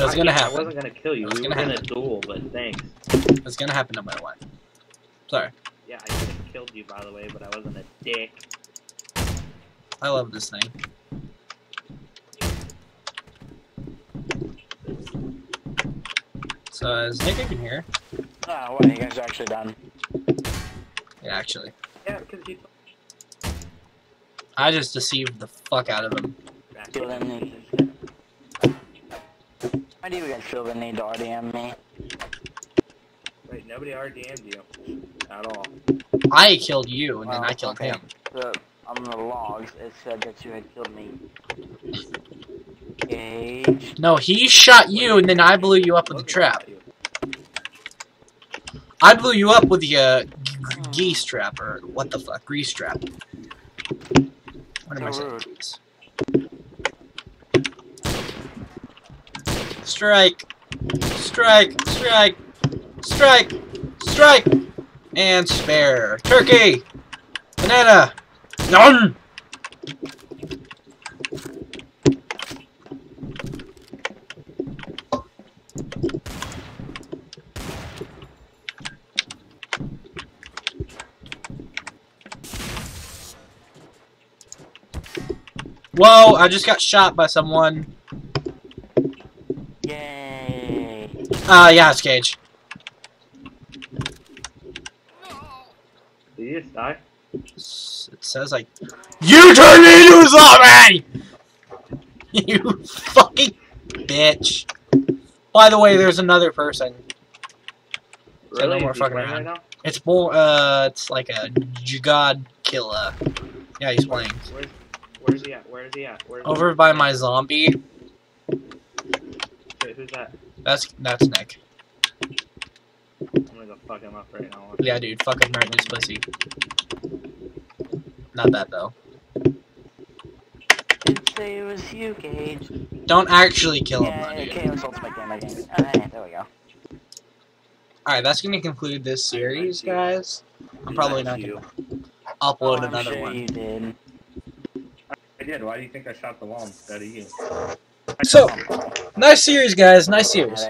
It was gonna happen. I wasn't gonna kill you. We were in a duel, but thanks. It was gonna happen no matter what. Sorry. Yeah, I could have killed you, by the way, but I wasn't a dick. I love this thing. So, is Nick even here? Oh, what are you guys actually done? Yeah, actually. Yeah, because you... I just deceived the fuck out of him. Why do you guys feel the need to RDM me? Wait, nobody RDM'd you. At all. I killed you, and well, then I killed him. So, on the logs, it said that you had killed me. Gage. No, he shot you, and then I blew you up with the trap. I blew you up with the geese trap, or what the fuck, grease trap. What am I saying? Strike, strike, strike, strike, strike, and spare. Turkey, banana, none. Whoa, I just got shot by someone. Yay. Yeah, it's Gage. Did you just die? It says like... YOU TURNED ME INTO A ZOMBIE! You fucking bitch. By the way, there's another person. Really? So no more fucking around. Right now? It's more, it's like a god killer. Yeah, he's playing. Where's he at? Where's he at? Where's over by my zombie. Wait, who's that? That's Nick. I'm gonna go fuck him up right now. Yeah, dude, fuck him right in his pussy. Not that though. Didn't say it was you, Gage. Don't actually kill him, though, dude. Okay, it was ultimate game, I guess. Alright, there we go. Alright, that's gonna conclude this series, guys. I'm probably not gonna upload another one. You did. I did. Why do you think I shot the wall instead of you? So, nice series, guys. Nice series.